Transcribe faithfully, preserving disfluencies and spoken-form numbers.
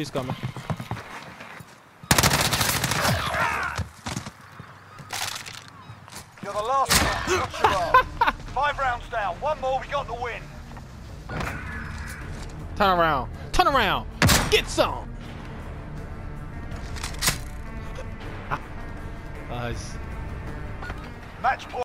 He's coming. You're the last one. Five rounds down. One more, we got the win. Turn around. Turn around. Get some. Nice. Match point.